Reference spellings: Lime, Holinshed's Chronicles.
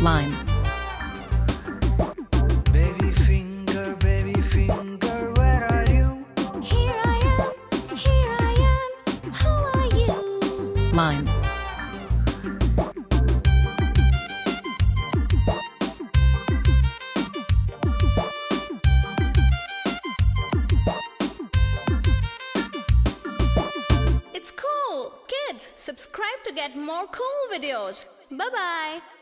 Lime. Baby finger, where are you? Here I am, how are you? Lime. It's cool! Kids, subscribe to get more cool videos. Bye-bye!